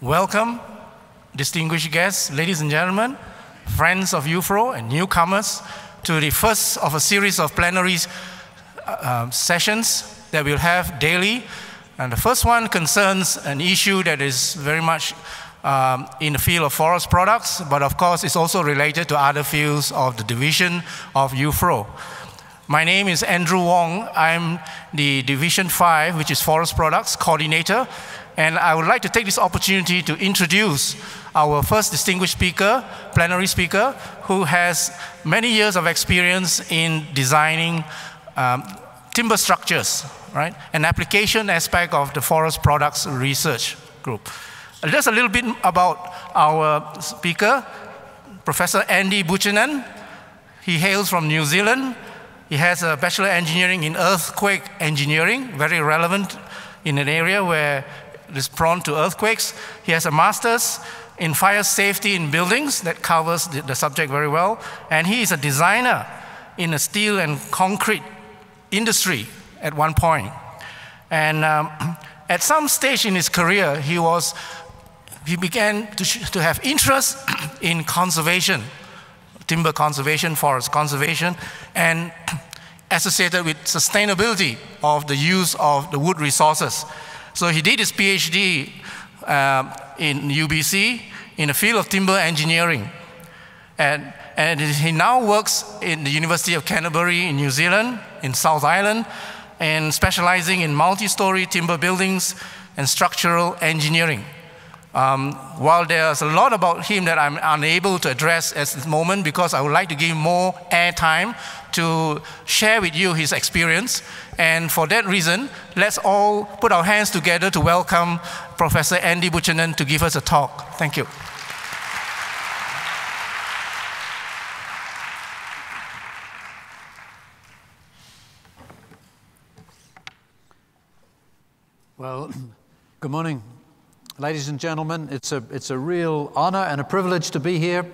Welcome, distinguished guests, ladies and gentlemen, friends of UFRO and newcomers, to the first of a series of plenary sessions that we'll have daily. And the first one concerns an issue that is very much in the field of forest products, but of course it's also related to other fields of the division of UFRO. My name is Andrew Wong. I'm the Division 5, which is Forest Products Coordinator, and I would like to take this opportunity to introduce our first distinguished speaker, plenary speaker, who has many years of experience in designing timber structures, right? An application aspect of the forest products research group. Just a little bit about our speaker, Professor Andy Buchanan. He hails from New Zealand. He has a Bachelor of Engineering in Earthquake Engineering, very relevant in an area where it is prone to earthquakes. He has a Master's in Fire Safety in Buildings that covers the subject very well. And he is a designer in the steel and concrete industry at one point. And at some stage in his career, he began to have interest in conservation, timber conservation, forest conservation, and associated with sustainability of the use of the wood resources. So he did his PhD in UBC in the field of timber engineering. And he now works in the University of Canterbury in New Zealand, in South Island, and specializing in multi-story timber buildings and structural engineering. While there's a lot about him that I'm unable to address at this moment, because I would like to give more airtime to share with you his experience. And for that reason, let's all put our hands together to welcome Professor Andy Buchanan to give us a talk. Thank you. Well, good morning, ladies and gentlemen. It's a real honor and a privilege to be here.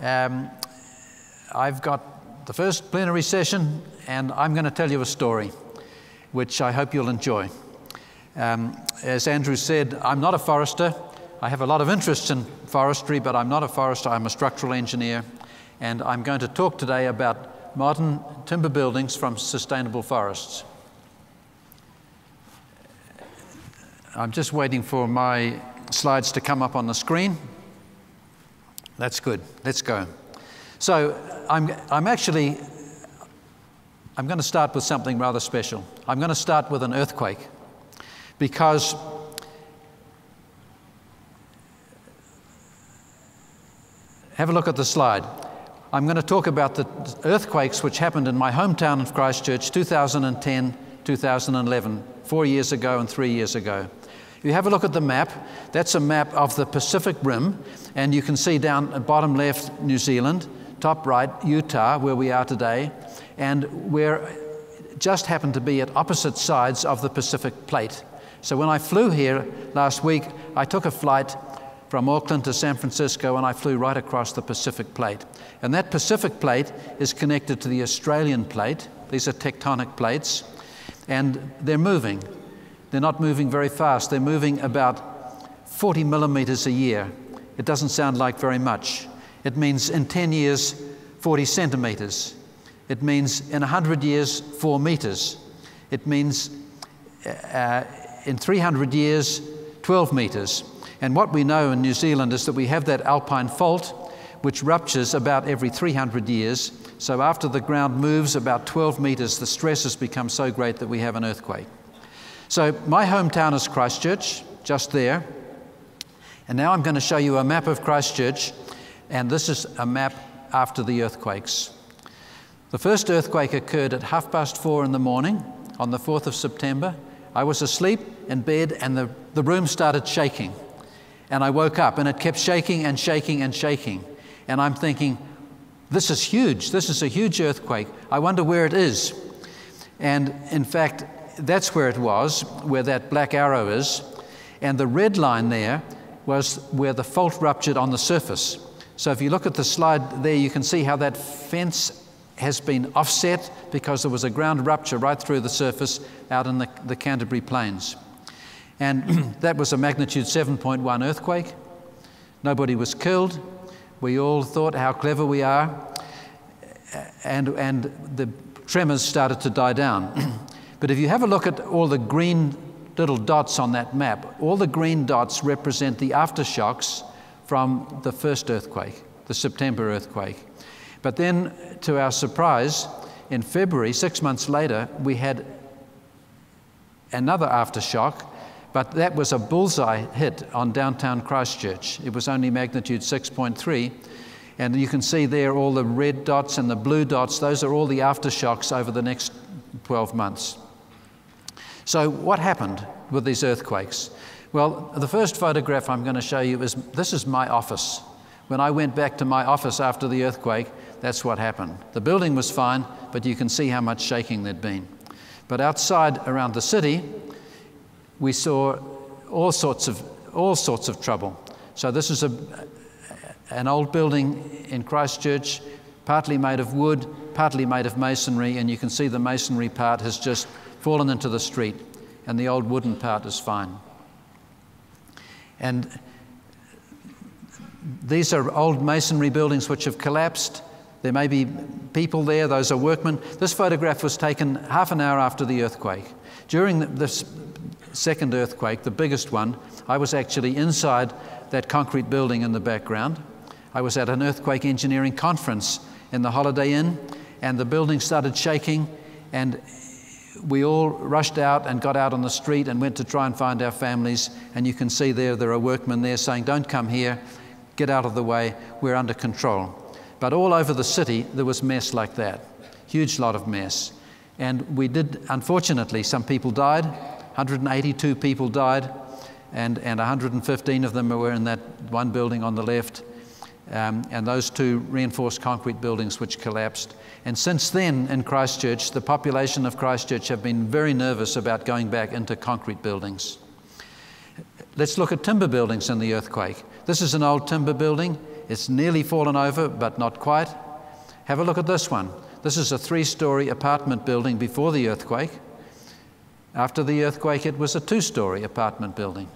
I've got the first plenary session, and I'm going to tell you a story, which I hope you'll enjoy. As Andrew said, I'm not a forester. I have a lot of interest in forestry, but I'm not a forester. I'm a structural engineer, and I'm going to talk today about modern timber buildings from sustainable forests. I'm just waiting for my slides to come up on the screen. That's good. Let's go. So I'm going to start with something rather special. I'm going to start with an earthquake, because have a look at the slide. I'm going to talk about the earthquakes which happened in my hometown of Christchurch, 2010, 2011, 4 years ago and 3 years ago. You have a look at the map. That's a map of the Pacific Rim, and you can see down at bottom left New Zealand, top right Utah, where we are today, and we're just happened to be at opposite sides of the Pacific Plate. So when I flew here last week, I took a flight from Auckland to San Francisco, and I flew right across the Pacific Plate. And that Pacific Plate is connected to the Australian Plate. These are tectonic plates, and they're moving. They're not moving very fast. They're moving about 40 millimeters a year. It doesn't sound like very much. It means in 10 years, 40 centimeters. It means in 100 years, 4 meters. It means in 300 years, 12 meters. And what we know in New Zealand is that we have that Alpine Fault, which ruptures about every 300 years. So after the ground moves about 12 meters, the stresses become so great that we have an earthquake. So my hometown is Christchurch, just there. And now I'm going to show you a map of Christchurch. And this is a map after the earthquakes. The first earthquake occurred at 4:30 in the morning on the 4th of September. I was asleep in bed, and the room started shaking. And I woke up, and it kept shaking and shaking and shaking. And I'm thinking, this is huge. This is a huge earthquake. I wonder where it is. And in fact, that's where it was, where that black arrow is. And the red line there was where the fault ruptured on the surface. So if you look at the slide there, you can see how that fence has been offset, because there was a ground rupture right through the surface out in the Canterbury Plains. And that was a magnitude 7.1 earthquake. Nobody was killed. We all thought how clever we are. And the tremors started to die down. But if you have a look at all the green little dots on that map, all the green dots represent the aftershocks from the first earthquake, the September earthquake. But then, to our surprise, in February, 6 months later, we had another aftershock, but that was a bullseye hit on downtown Christchurch. It was only magnitude 6.3, and you can see there all the red dots and the blue dots. Those are all the aftershocks over the next 12 months. So what happened with these earthquakes? Well, the first photograph I'm going to show you is, this is my office. When I went back to my office after the earthquake, that's what happened. The building was fine, but you can see how much shaking there'd been. But outside around the city, we saw all sorts of trouble. So this is an old building in Christchurch, partly made of wood, partly made of masonry, and you can see the masonry part has just fallen into the street, and the old wooden part is fine. And these are old masonry buildings which have collapsed. There may be people there, those are workmen. This photograph was taken half an hour after the earthquake. During this second earthquake, the biggest one, I was actually inside that concrete building in the background. I was at an earthquake engineering conference in the Holiday Inn, and the building started shaking, and we all rushed out and got out on the street and went to try and find our families. And you can see there are workmen there saying, "Don't come here, get out of the way, we're under control." But all over the city, there was mess like that, huge lot of mess. And we did, unfortunately, some people died, 182 people died, and 115 of them were in that one building on the left, and those two reinforced concrete buildings which collapsed. And since then, in Christchurch, the population of Christchurch have been very nervous about going back into concrete buildings. Let's look at timber buildings in the earthquake. This is an old timber building. It's nearly fallen over, but not quite. Have a look at this one. This is a three-story apartment building before the earthquake. After the earthquake, it was a two-story apartment building.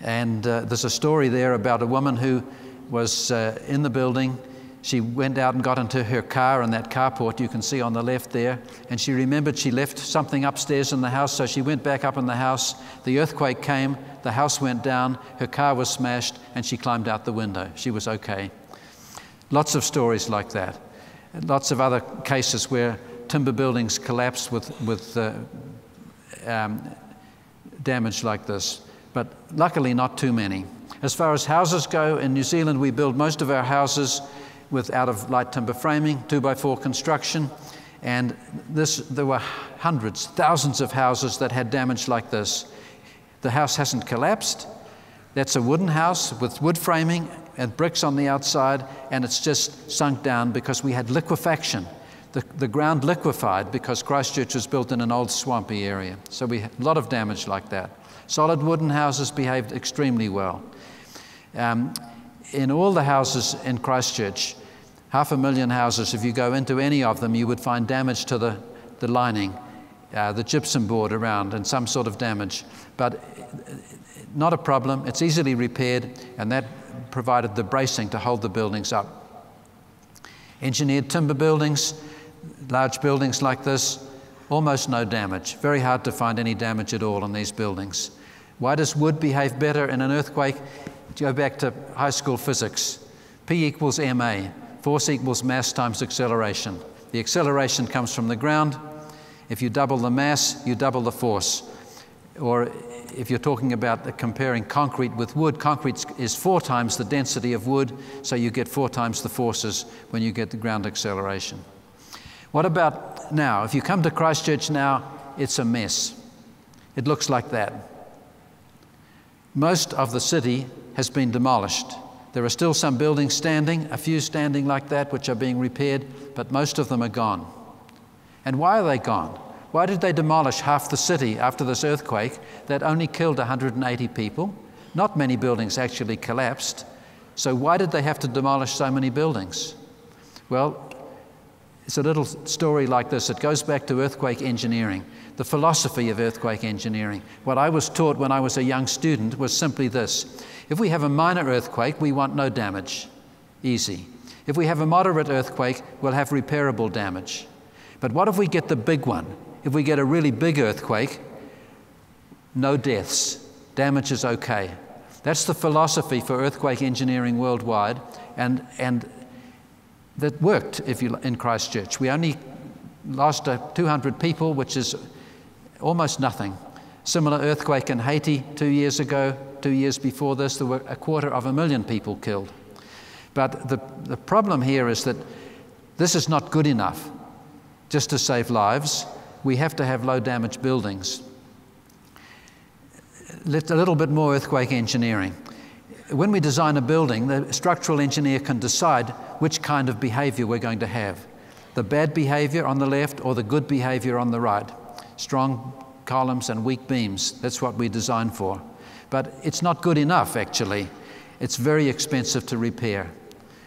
And there's a story there about a woman who was in the building. She went out and got into her car in that carport you can see on the left there, and she remembered she left something upstairs in the house, so she went back up in the house. The earthquake came, the house went down, her car was smashed, and she climbed out the window. She was okay. Lots of stories like that. Lots of other cases where timber buildings collapsed with damage like this, but luckily not too many. As far as houses go, in New Zealand we build most of our houses out of light timber framing, 2x4 construction, and there were hundreds, thousands of houses that had damage like this. The house hasn't collapsed. That's a wooden house with wood framing and bricks on the outside, and it's just sunk down because we had liquefaction. The ground liquefied because Christchurch was built in an old swampy area, so we had a lot of damage like that. Solid wooden houses behaved extremely well. In all the houses in Christchurch, 500,000 houses, if you go into any of them, you would find damage to the lining, the gypsum board around, and some sort of damage. But not a problem, it's easily repaired, and that provided the bracing to hold the buildings up. Engineered timber buildings, large buildings like this, almost no damage. Very hard to find any damage at all in these buildings. Why does wood behave better in an earthquake? Go back to high school physics. P equals ma, force equals mass times acceleration. The acceleration comes from the ground. If you double the mass, you double the force. Or if you're talking about comparing concrete with wood, concrete is 4 times the density of wood, so you get 4 times the forces when you get the ground acceleration. What about now? If you come to Christchurch now, it's a mess. It looks like that. Most of the city has been demolished. There are still some buildings standing, a few standing like that, which are being repaired, but most of them are gone. And why are they gone? Why did they demolish half the city after this earthquake that only killed 180 people? Not many buildings actually collapsed. So why did they have to demolish so many buildings? Well, It's a little story like this. It goes back to earthquake engineering, the philosophy of earthquake engineering. What I was taught when I was a young student was simply this. If we have a minor earthquake, we want no damage. Easy. If we have a moderate earthquake, we'll have repairable damage. But what if we get the big one? If we get a really big earthquake, no deaths. Damage is okay. That's the philosophy for earthquake engineering worldwide, and that worked in Christchurch. We only lost 200 people, which is almost nothing. Similar earthquake in Haiti 2 years ago, 2 years before this, there were 250,000 people killed. But the problem here is that this is not good enough just to save lives. We have to have low damage buildings. A little bit more earthquake engineering. When we design a building, the structural engineer can decide which kind of behavior we're going to have. The bad behavior on the left or the good behavior on the right. Strong columns and weak beams. That's what we design for. But it's not good enough, actually. It's very expensive to repair.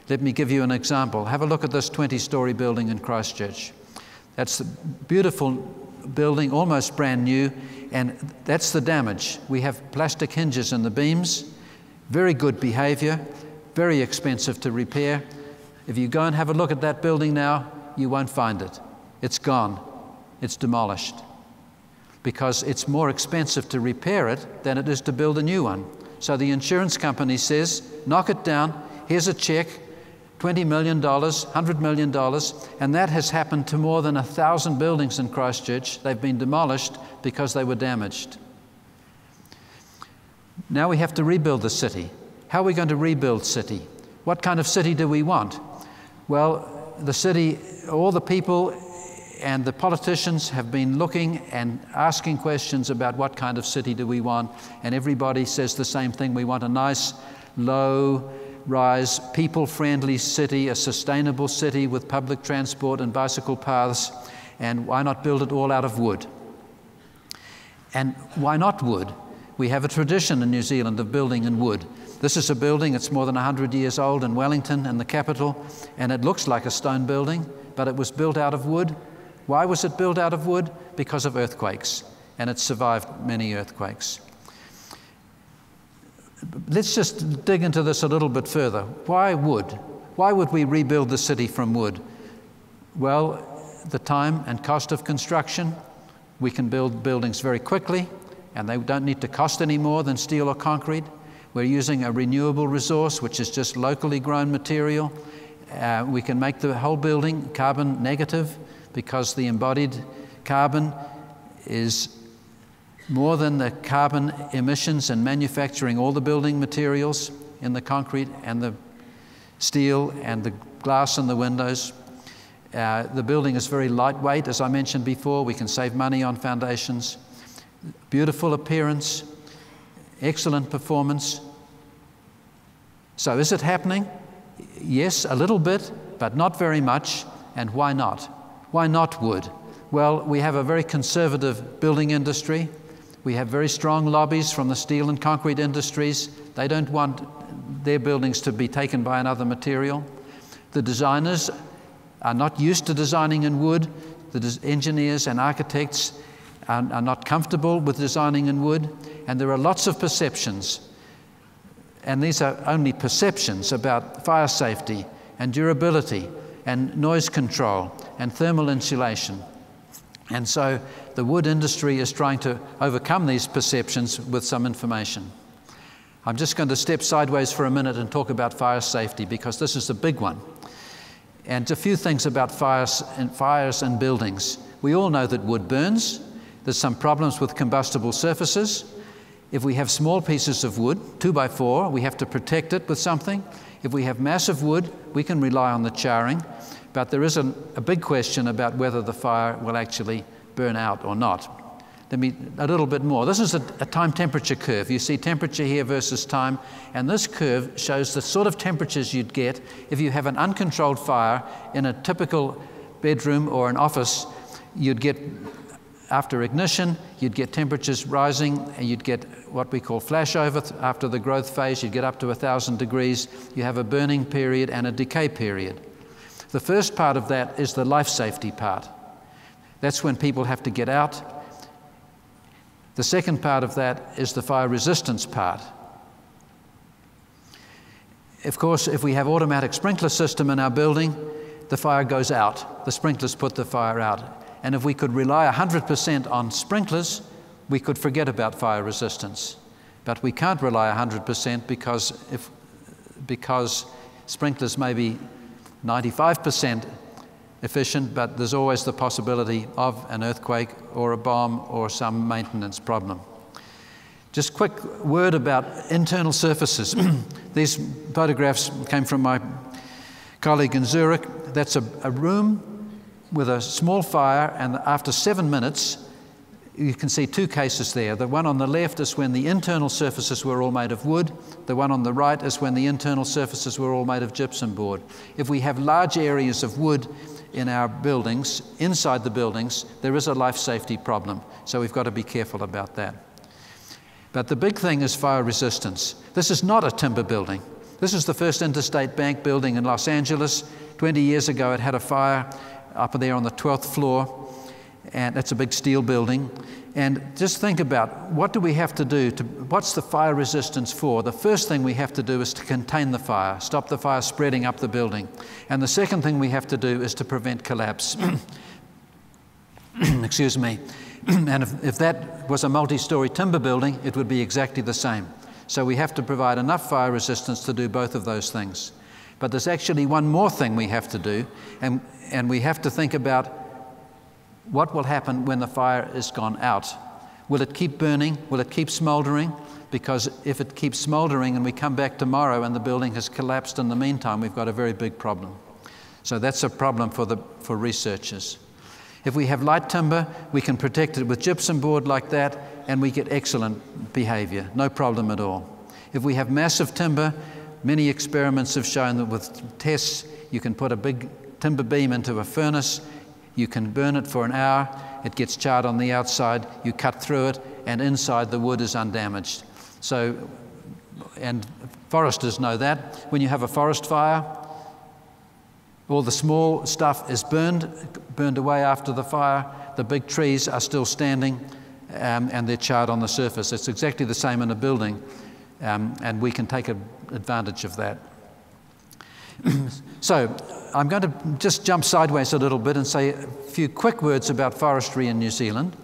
Let me give you an example. Have a look at this 20-story building in Christchurch. That's a beautiful building, almost brand new, and that's the damage. We have plastic hinges in the beams, very good behavior, very expensive to repair. If you go and have a look at that building now, you won't find it. It's gone. It's demolished. Because it's more expensive to repair it than it is to build a new one. So the insurance company says, knock it down, here's a check, $20 million, $100 million, and that has happened to more than 1,000 buildings in Christchurch. They've been demolished because they were damaged. Now we have to rebuild the city. How are we going to rebuild city? What kind of city do we want? Well, the city, all the people and the politicians have been looking and asking questions about what kind of city do we want, and everybody says the same thing. We want a nice, low, rise, people-friendly city, a sustainable city with public transport and bicycle paths, and why not build it all out of wood? And why not wood? We have a tradition in New Zealand of building in wood. This is a building that's more than 100 years old in Wellington, in the capital, and it looks like a stone building, but it was built out of wood. Why was it built out of wood? Because of earthquakes, and it survived many earthquakes. Let's just dig into this a little bit further. Why wood? Why would we rebuild the city from wood? Well, the time and cost of construction. We can build buildings very quickly, and they don't need to cost any more than steel or concrete. We're using a renewable resource, which is just locally grown material. We can make the whole building carbon negative because the embodied carbon is more than the carbon emissions in manufacturing all the building materials in the concrete and the steel and the glass in the windows. The building is very lightweight, as I mentioned before. We can save money on foundations. Beautiful appearance, excellent performance. So is it happening? Yes, a little bit, but not very much. And why not? Why not wood? Well, we have a very conservative building industry. We have very strong lobbies from the steel and concrete industries. They don't want their buildings to be taken by another material. The designers are not used to designing in wood. The engineers and architects are not comfortable with designing in wood. And there are lots of perceptions. And these are only perceptions about fire safety and durability and noise control and thermal insulation. And so the wood industry is trying to overcome these perceptions with some information. I'm just going to step sideways for a minute and talk about fire safety, because this is the big one. And a few things about fires in buildings. We all know that wood burns. There's some problems with combustible surfaces. If we have small pieces of wood, 2x4, we have to protect it with something. If we have massive wood, we can rely on the charring. But there is a big question about whether the fire will actually burn out or not. Let me, a little bit more. This is a time temperature curve. You see temperature here versus time, and this curve shows the sort of temperatures you'd get if you have an uncontrolled fire in a typical bedroom or an office. You'd get, after ignition, you'd get temperatures rising, and you'd get what we call flashover. After the growth phase, you'd get up to 1,000 degrees. You have a burning period and a decay period. The first part of that is the life safety part. That's when people have to get out. The second part of that is the fire resistance part. Of course, if we have automatic sprinkler system in our building, the fire goes out. The sprinklers put the fire out. And if we could rely 100% on sprinklers, we could forget about fire resistance. But we can't rely 100% because sprinklers may be 95% efficient, but there's always the possibility of an earthquake or a bomb or some maintenance problem. Just quick word about internal surfaces. These photographs came from my colleague in Zurich. That's a room with a small fire, and after 7 minutes, you can see two cases there. The one on the left is when the internal surfaces were all made of wood. The one on the right is when the internal surfaces were all made of gypsum board. If we have large areas of wood in our buildings, inside the buildings, there is a life safety problem. So we've got to be careful about that. But the big thing is fire resistance. This is not a timber building. This is the first Interstate Bank building in Los Angeles. 20 years ago, it had a fire up there on the 12th floor, and that's a big steel building. And just think about, what do we have to do? What's the fire resistance for? The first thing we have to do is to contain the fire, stop the fire spreading up the building. And the second thing we have to do is to prevent collapse. Excuse me. And if that was a multi-story timber building, it would be exactly the same. So we have to provide enough fire resistance to do both of those things. But there's actually one more thing we have to do, and we have to think about what will happen when the fire is gone out. Will it keep burning? Will it keep smoldering? Because if it keeps smoldering and we come back tomorrow and the building has collapsed in the meantime, we've got a very big problem. So that's a problem for researchers. If we have light timber, we can protect it with gypsum board like that, and we get excellent behavior, no problem at all. If we have massive timber, many experiments have shown that with tests, you can put a big timber beam into a furnace, you can burn it for an hour, it gets charred on the outside, you cut through it, and inside the wood is undamaged. So, and foresters know that. When you have a forest fire, all the small stuff is burned away after the fire. The big trees are still standing, and they're charred on the surface. It's exactly the same in a building, and we can take advantage of that. So I'm going to just jump sideways a little bit and say a few quick words about forestry in New Zealand,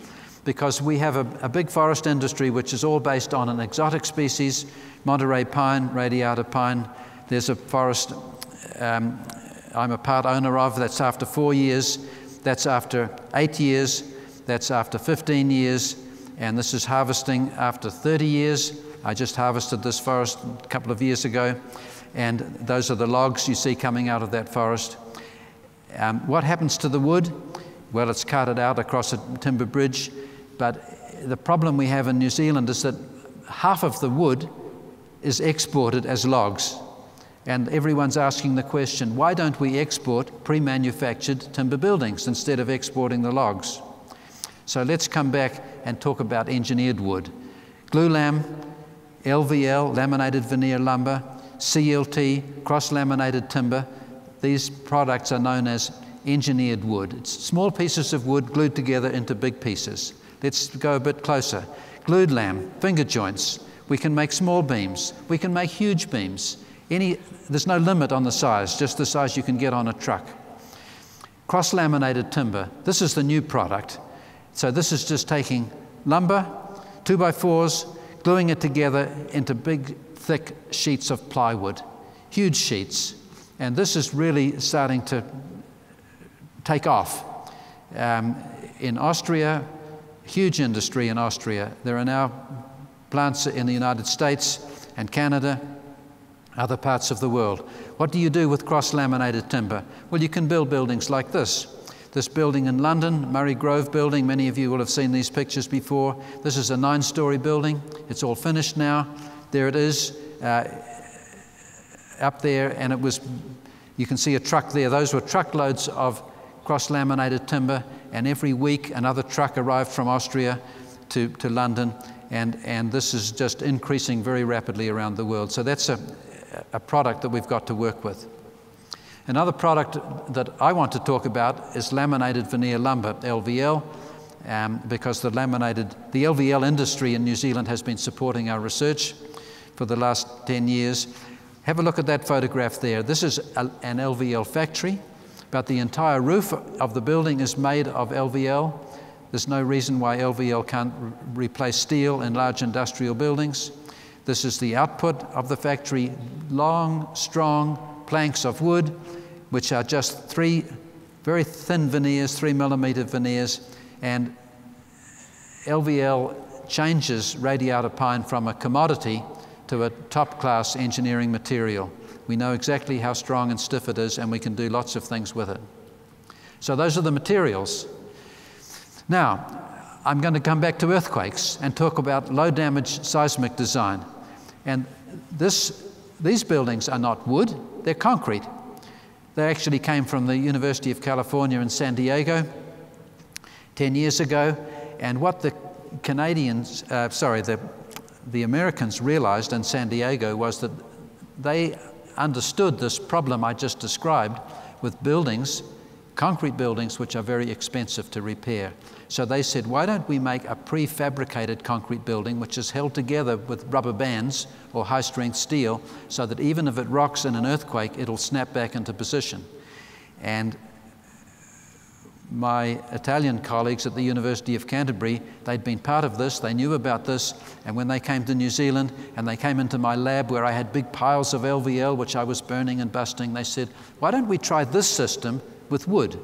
because we have a big forest industry which is all based on an exotic species, Monterey pine, radiata pine. There's a forest I'm a part owner of. That's after 4 years, that's after 8 years, that's after 15 years, and this is harvesting after 30 years. I just harvested this forest a couple of years ago, and those are the logs you see coming out of that forest. What happens to the wood? Well, it's carted out across a timber bridge, but the problem we have in New Zealand is that half of the wood is exported as logs. And everyone's asking the question, why don't we export pre-manufactured timber buildings instead of exporting the logs? So let's come back and talk about engineered wood. Glulam, LVL, laminated veneer lumber, CLT, cross-laminated timber, these products are known as engineered wood. It's small pieces of wood glued together into big pieces. Let's go a bit closer. Glued lam, finger joints. We can make small beams. We can make huge beams. There's no limit on the size, just the size you can get on a truck. Cross-laminated timber, this is the new product. So this is just taking lumber, 2x4s, gluing it together into big, thick sheets of plywood, huge sheets. And this is really starting to take off. In Austria, huge industry in Austria. There are now plants in the United States and Canada, other parts of the world. What do you do with cross-laminated timber? Well, you can build buildings like this. This building in London, Murray Grove building, many of you will have seen these pictures before. This is a 9-story building. It's all finished now. There it is up there, and it was, you can see a truck there. Those were truckloads of cross-laminated timber, and every week another truck arrived from Austria to London, and this is just increasing very rapidly around the world. So that's a product that we've got to work with. Another product that I want to talk about is laminated veneer lumber, LVL, because the LVL industry in New Zealand has been supporting our research for the last 10 years. Have a look at that photograph there. This is an LVL factory, but the entire roof of the building is made of LVL. There's no reason why LVL can't replace steel in large industrial buildings. This is the output of the factory, long, strong planks of wood, which are just three very thin veneers, 3 millimeter veneers, and LVL changes radiata pine from a commodity to a top-class engineering material. We know exactly how strong and stiff it is, and we can do lots of things with it. So those are the materials. Now, I'm going to come back to earthquakes and talk about low-damage seismic design. And these buildings are not wood, they're concrete. They actually came from the University of California in San Diego 10 years ago, and what the Canadians, the Americans realized in San Diego was that they understood this problem I just described with buildings, concrete buildings, which are very expensive to repair. So they said, why don't we make a prefabricated concrete building which is held together with rubber bands or high-strength steel so that even if it rocks in an earthquake, it'll snap back into position. And my Italian colleagues at the University of Canterbury, they'd been part of this, they knew about this, and when they came to New Zealand and they came into my lab where I had big piles of LVL which I was burning and busting, they said, why don't we try this system with wood?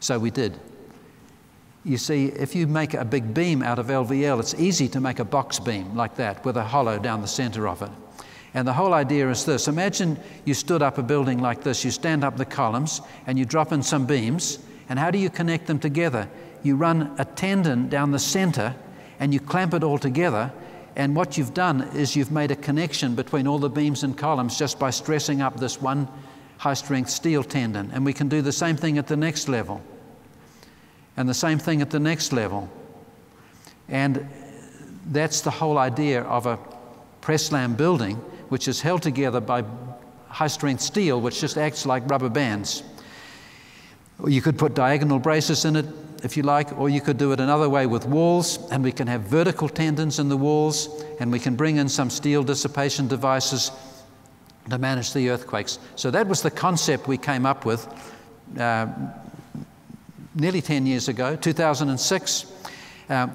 So we did. You see, if you make a big beam out of LVL, it's easy to make a box beam like that with a hollow down the center of it. And the whole idea is this. Imagine you stood up a building like this, you stand up the columns and you drop in some beams, and how do you connect them together? You run a tendon down the center and you clamp it all together, and what you've done is you've made a connection between all the beams and columns just by stressing up this one high-strength steel tendon. And we can do the same thing at the next level, and the same thing at the next level. And that's the whole idea of a press-slam building, which is held together by high-strength steel, which just acts like rubber bands. You could put diagonal braces in it, if you like, or you could do it another way with walls, and we can have vertical tendons in the walls, and we can bring in some steel dissipation devices to manage the earthquakes. So that was the concept we came up with nearly 10 years ago, 2006.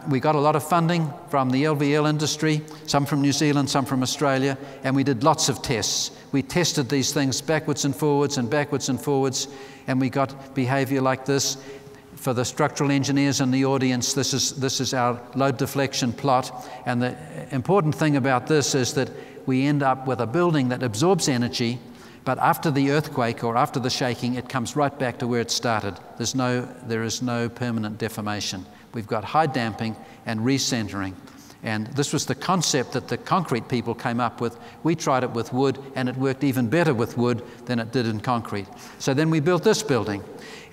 We got a lot of funding from the LVL industry, some from New Zealand, some from Australia, and we did lots of tests. We tested these things backwards and forwards, and we got behavior like this. For the structural engineers in the audience, this is our load deflection plot, and the important thing about this is that we end up with a building that absorbs energy, but after the earthquake or after the shaking, it comes right back to where it started. There is no permanent deformation. We've got high damping and recentering. And this was the concept that the concrete people came up with. We tried it with wood, and it worked even better with wood than it did in concrete. So then we built this building.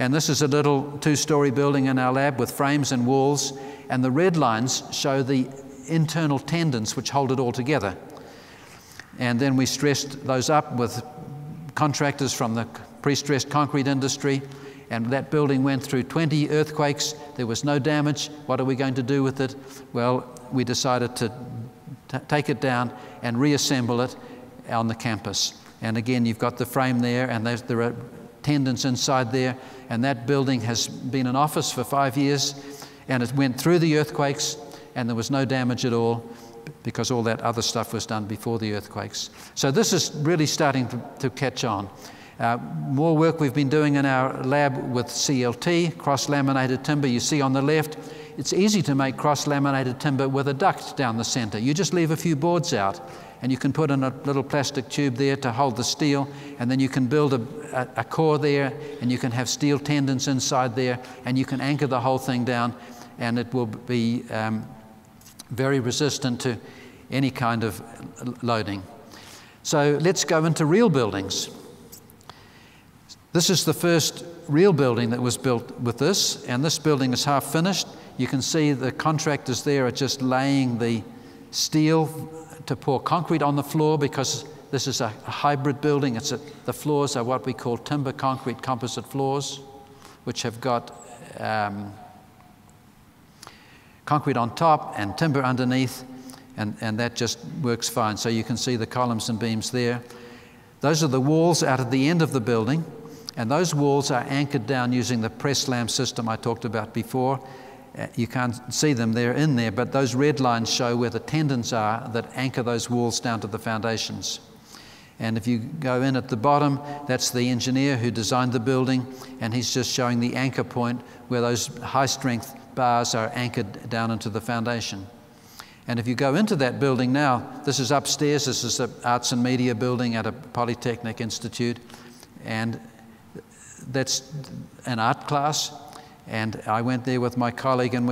And this is a little two-story building in our lab with frames and walls. And the red lines show the internal tendons which hold it all together. And then we stressed those up with contractors from the pre-stressed concrete industry, and that building went through 20 earthquakes. There was no damage. What are we going to do with it? Well, we decided to take it down and reassemble it on the campus. And again, you've got the frame there, and there are tendons inside there, and that building has been an office for 5 years, and it went through the earthquakes, and there was no damage at all, because all that other stuff was done before the earthquakes. So this is really starting to catch on. More work we've been doing in our lab with CLT, cross-laminated timber. You see on the left, it's easy to make cross-laminated timber with a duct down the center. You just leave a few boards out, and you can put in a little plastic tube there to hold the steel, and then you can build a core there, and you can have steel tendons inside there, and you can anchor the whole thing down, and it will be very resistant to any kind of loading. So let's go into real buildings. This is the first real building that was built with this, and this building is half finished. You can see the contractors there are just laying the steel to pour concrete on the floor because This is a hybrid building. The floors are what we call timber concrete composite floors, which have got concrete on top and timber underneath, and that just works fine. So you can see the columns and beams there. Those are the walls out at the end of the building, and those walls are anchored down using the press slam system I talked about before. You can't see them, they're in there, but those red lines show where the tendons are that anchor those walls down to the foundations. And if you go in at the bottom, that's the engineer who designed the building, and he's just showing the anchor point where those high-strength bars are anchored down into the foundation. And if you go into that building now, this is upstairs, this is the arts and media building at a Polytechnic Institute, and that's an art class. And I went there with my colleague, and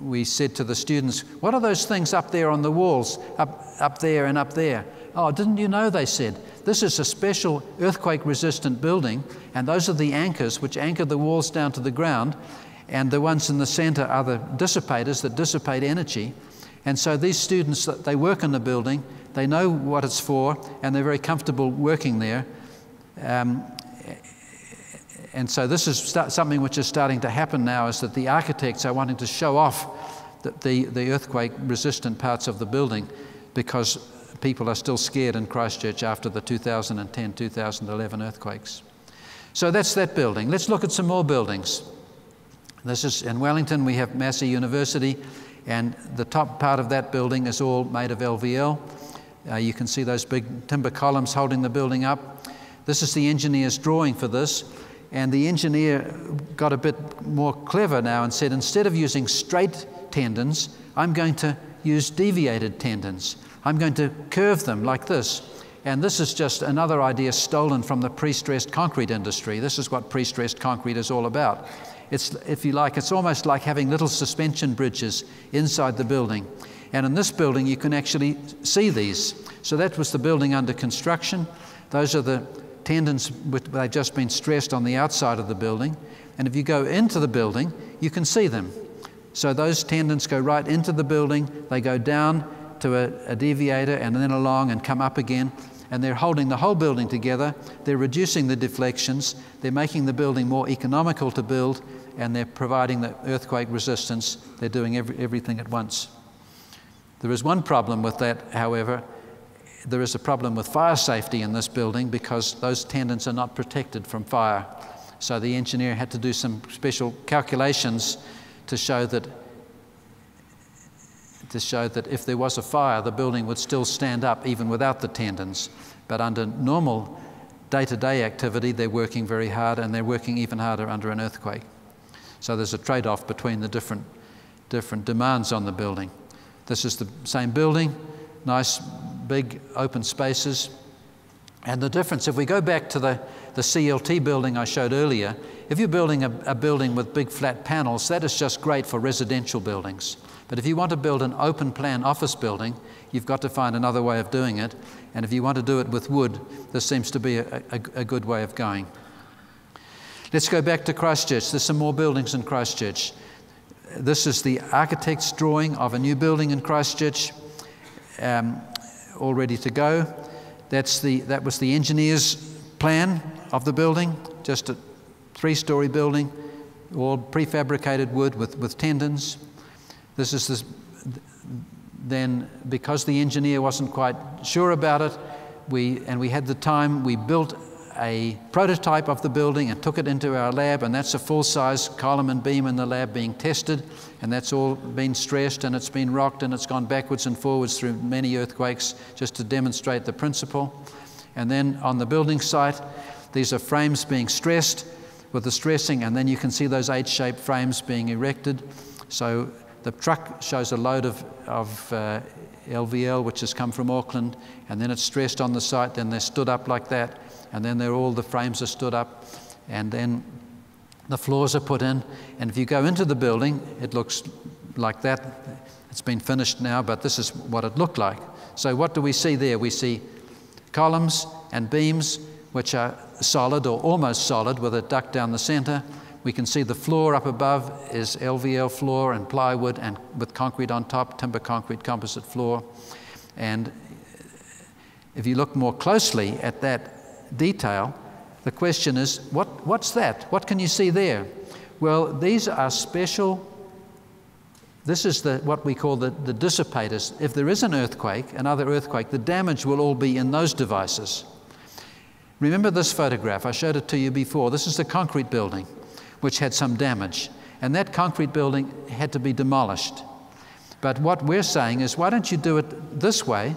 we said to the students, what are those things up there on the walls, up there and up there? Oh, didn't you know, they said. This is a special earthquake-resistant building, and those are the anchors which anchor the walls down to the ground, and the ones in the center are the dissipators that dissipate energy. And so these students, they work in the building, they know what it's for, and they're very comfortable working there. And so this is something which is starting to happen now, is that the architects are wanting to show off the earthquake-resistant parts of the building, because people are still scared in Christchurch after the 2010-2011 earthquakes. So that's that building. Let's look at some more buildings. This is in Wellington. We have Massey University, and the top part of that building is all made of LVL. You can see those big timber columns holding the building up. This is the engineer's drawing for this. And the engineer got a bit more clever now and said, instead of using straight tendons, I'm going to use deviated tendons. I'm going to curve them like this. And this is just another idea stolen from the pre-stressed concrete industry. This is what pre-stressed concrete is all about. It's, if you like, it's almost like having little suspension bridges inside the building. And in this building, you can actually see these. So that was the building under construction. Those are the tendons, they've just been stressed on the outside of the building. And if you go into the building, you can see them. So those tendons go right into the building, they go down to a deviator and then along and come up again. And they're holding the whole building together, they're reducing the deflections, they're making the building more economical to build, and they're providing the earthquake resistance. They're doing everything at once. There is one problem with that, however. There is a problem with fire safety in this building because those tendons are not protected from fire. So the engineer had to do some special calculations to show that if there was a fire, the building would still stand up even without the tendons. But under normal day-to-day activity, they're working very hard, and they're working even harder under an earthquake. So there's a trade-off between the different demands on the building. This is the same building, nice big open spaces. And the difference, if we go back to the CLT building I showed earlier, if you're building a building with big flat panels, that is just great for residential buildings. But if you want to build an open plan office building, you've got to find another way of doing it. And if you want to do it with wood, this seems to be a good way of going. Let's go back to Christchurch. There's some more buildings in Christchurch. This is the architect's drawing of a new building in Christchurch. All ready to go. That was the engineer's plan of the building, just a three-story building, all prefabricated wood with tendons. This is then, because the engineer wasn't quite sure about it, we had the time, we built a prototype of the building and took it into our lab, and that's a full-size column and beam in the lab being tested, and that's all been stressed, and it's been rocked, and it's gone backwards and forwards through many earthquakes just to demonstrate the principle. And then on the building site, these are frames being stressed with the stressing, and then you can see those H-shaped frames being erected. So the truck shows a load of LVL, which has come from Auckland, and then it's stressed on the site, then they're stood up like that, and then all the frames are stood up, and then the floors are put in. And if you go into the building, it looks like that. It's been finished now, but this is what it looked like. So what do we see there? We see columns and beams, which are solid or almost solid with a duct down the center. We can see the floor up above is LVL floor and plywood, and with concrete on top, timber concrete composite floor. And If you look more closely at that detail, the question is, what's that? What can you see there? Well, these are special, this is what we call the dissipators. If there is an earthquake, another earthquake, the damage will all be in those devices. Remember this photograph, I showed it to you before. This is the concrete building, which had some damage. And that concrete building had to be demolished. But what we're saying is, why don't you do it this way?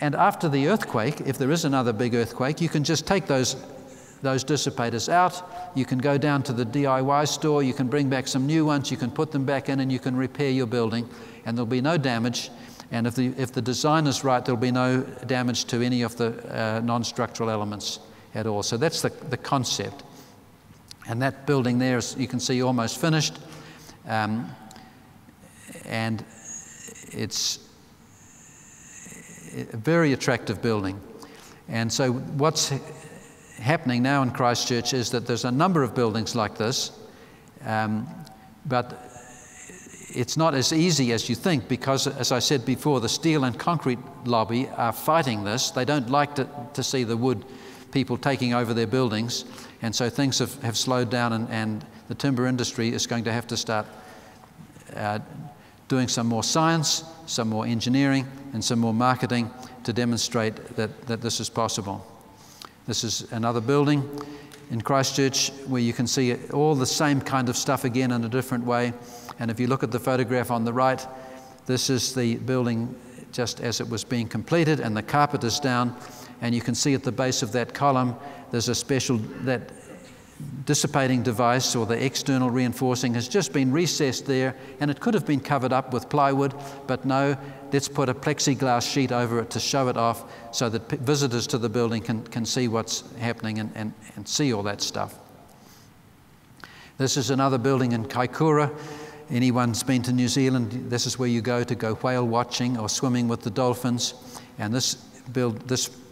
And after the earthquake, if there is another big earthquake, you can just take those dissipators out, you can go down to the DIY store, you can bring back some new ones, you can put them back in and you can repair your building and there'll be no damage. And if the design is right, there'll be no damage to any of the non-structural elements at all. So that's the concept. And that building there is, you can see, almost finished. And it's a very attractive building. And so what's happening now in Christchurch is that there's a number of buildings like this, but it's not as easy as you think because, as I said before, the steel and concrete lobby are fighting this. They don't like to see the wood people taking over their buildings, and so things have slowed down, and the timber industry is going to have to start doing some more science, some more engineering, and some more marketing to demonstrate that this is possible. This is another building in Christchurch where you can see all the same kind of stuff again in a different way. And if you look at the photograph on the right, this is the building just as it was being completed, and the carpet is down, and you can see at the base of that column there's a special, that dissipating device or the external reinforcing has just been recessed there, and it could have been covered up with plywood, but no, let's put a plexiglass sheet over it to show it off so that visitors to the building can see what's happening and see all that stuff. This is another building in Kaikoura. Anyone's been to New Zealand, this is where you go to go whale watching or swimming with the dolphins. And this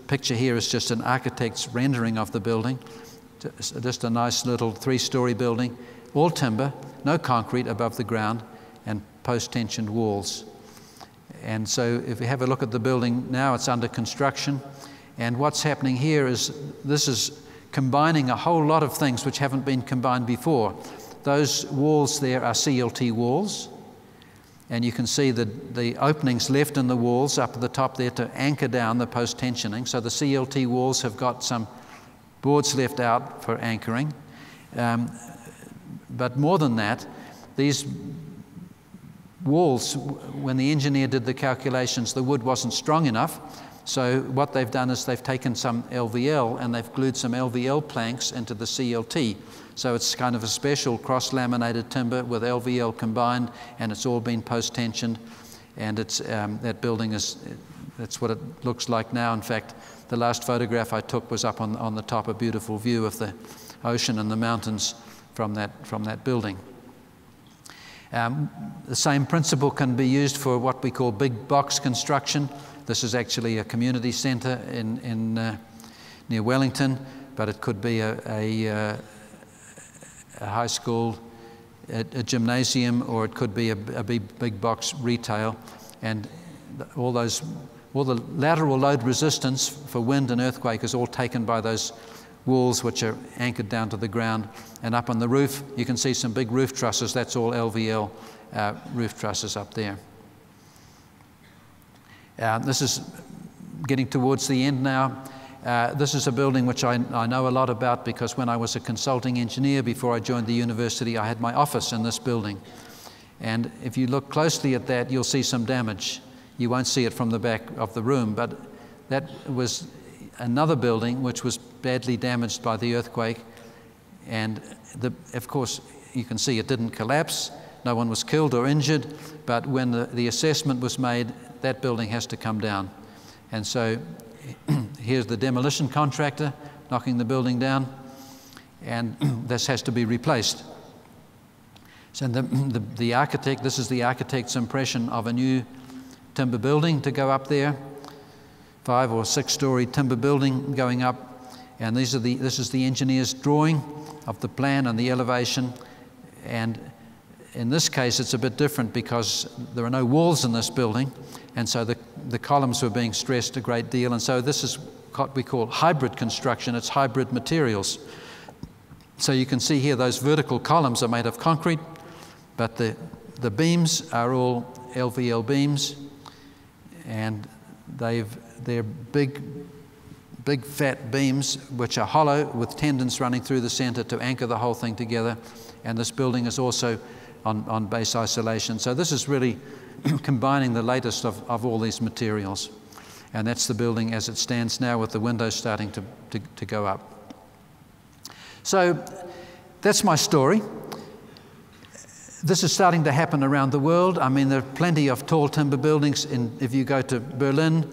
picture here is just an architect's rendering of the building. Just a nice little three-story building, all timber, no concrete above the ground, and post-tensioned walls. And so if you have a look at the building now, it's under construction. And what's happening here is this is combining a whole lot of things which haven't been combined before. Those walls there are CLT walls, and you can see the openings left in the walls up at the top there to anchor down the post-tensioning. So the CLT walls have got some boards left out for anchoring. But more than that, these walls, when the engineer did the calculations, the wood wasn't strong enough. So what they've done is they've taken some LVL and they've glued some LVL planks into the CLT. So it's kind of a special cross-laminated timber with LVL combined, and it's all been post-tensioned. And it's, that building is, that's what it looks like now. In fact, the last photograph I took was up on the top, a beautiful view of the ocean and the mountains from that building. The same principle can be used for what we call big box construction. This is actually a community centre near Wellington, but it could be a high school, a gymnasium, or it could be a big box retail, and all those. Well, the lateral load resistance for wind and earthquake is all taken by those walls which are anchored down to the ground. And up on the roof, you can see some big roof trusses. That's all LVL roof trusses up there. This is getting towards the end now. This is a building which I know a lot about because when I was a consulting engineer before I joined the university, I had my office in this building. And if you look closely at that, you'll see some damage. You won't see it from the back of the room, but that was another building which was badly damaged by the earthquake. And of course, you can see it didn't collapse. No one was killed or injured, but when the assessment was made, that building has to come down. And so here's the demolition contractor knocking the building down, and this has to be replaced. So the architect, this is the architect's impression of a new timber building to go up there, 5- or 6-story timber building going up, and this is the engineer's drawing of the plan and the elevation, and In this case, it's a bit different because there are no walls in this building, and so the columns were being stressed a great deal. And so this is what we call hybrid construction. It's hybrid materials. So you can see here those vertical columns are made of concrete, but the beams are all LVL beams, and they're big fat beams which are hollow with tendons running through the center to anchor the whole thing together. And this building is also on base isolation. So this is really combining the latest of all these materials. And that's the building as it stands now, with the windows starting to go up. So that's my story. This is starting to happen around the world. I mean, there are plenty of tall timber buildings. If you go to Berlin,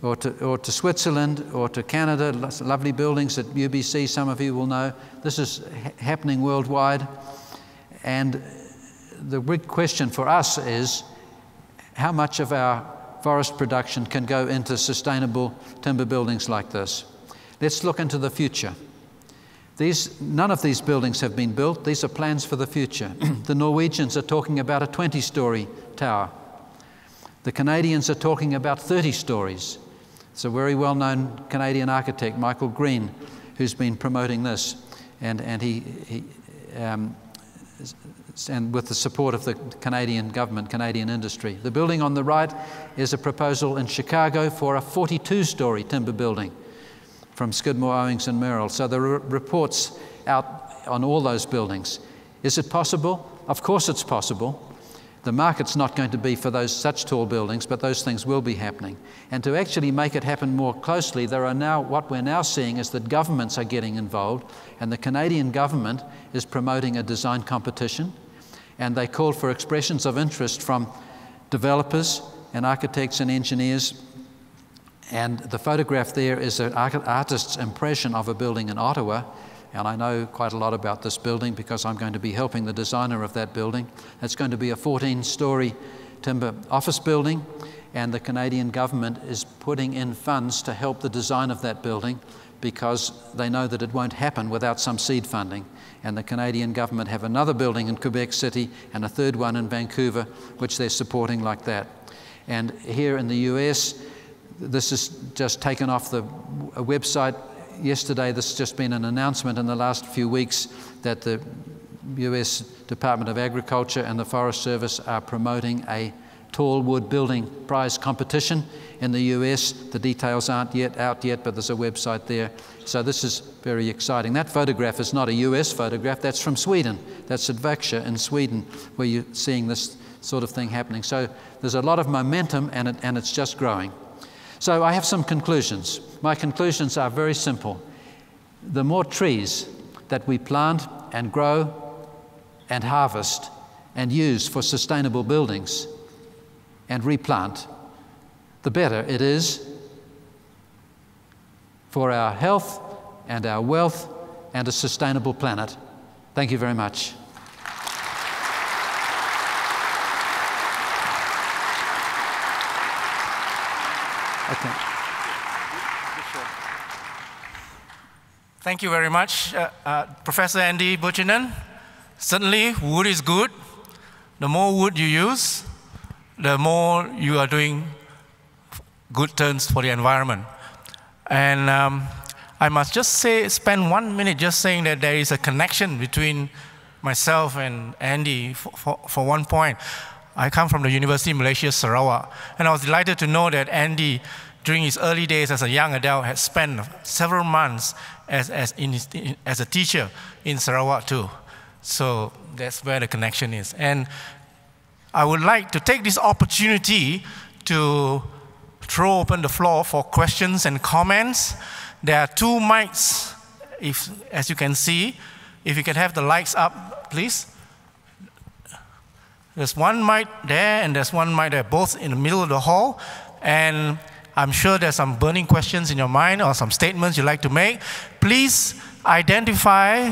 or to Switzerland, or to Canada, lovely buildings at UBC, some of you will know. This is happening worldwide. And the big question for us is, how much of our forest production can go into sustainable timber buildings like this? Let's look into the future. None of these buildings have been built. These are plans for the future. The Norwegians are talking about a 20-story tower. The Canadians are talking about 30 stories. It's a very well-known Canadian architect, Michael Green, who's been promoting this, and with the support of the Canadian government, Canadian industry. The building on the right is a proposal in Chicago for a 42-story timber building from Skidmore, Owings and Merrill. So there are reports out on all those buildings. Is it possible? Of course it's possible. The market's not going to be for such tall buildings, but those things will be happening. And to actually make it happen more closely, what we're now seeing is that governments are getting involved, and the Canadian government is promoting a design competition, and they called for expressions of interest from developers and architects and engineers. And the photograph there is an artist's impression of a building in Ottawa. And I know quite a lot about this building because I'm going to be helping the designer of that building. It's going to be a 14-story timber office building, and the Canadian government is putting in funds to help the design of that building because they know that it won't happen without some seed funding. And the Canadian government have another building in Quebec City and a third one in Vancouver, which they're supporting like that. And here in the US, this is just taken off the website yesterday. This has just been an announcement in the last few weeks that the U.S. Department of Agriculture and the Forest Service are promoting a tall wood building prize competition in the U.S. The details aren't yet out yet, but there's a website there. So this is very exciting. That photograph is not a U.S. photograph. That's from Sweden. That's at Växjö in Sweden, where you're seeing this sort of thing happening. So there's a lot of momentum, and it's just growing. So I have some conclusions. My conclusions are very simple. The more trees that we plant and grow and harvest and use for sustainable buildings and replant, the better it is for our health and our wealth and a sustainable planet. Thank you very much. Okay. Thank you very much, Professor Andy Buchanan. Certainly, wood is good. The more wood you use, the more you are doing good turns for the environment. And I must just spend 1 minute just saying that there is a connection between myself and Andy for one point. I come from the University of Malaysia, Sarawak, and I was delighted to know that Andy, during his early days as a young adult, had spent several months as a teacher in Sarawak too. So that's where the connection is. And I would like to take this opportunity to throw open the floor for questions and comments. There are two mics, as you can see. If you can have the lights up, please. There's one mic there, and there's one mic there, both in the middle of the hall. And I'm sure there's some burning questions in your mind or some statements you'd like to make. Please identify,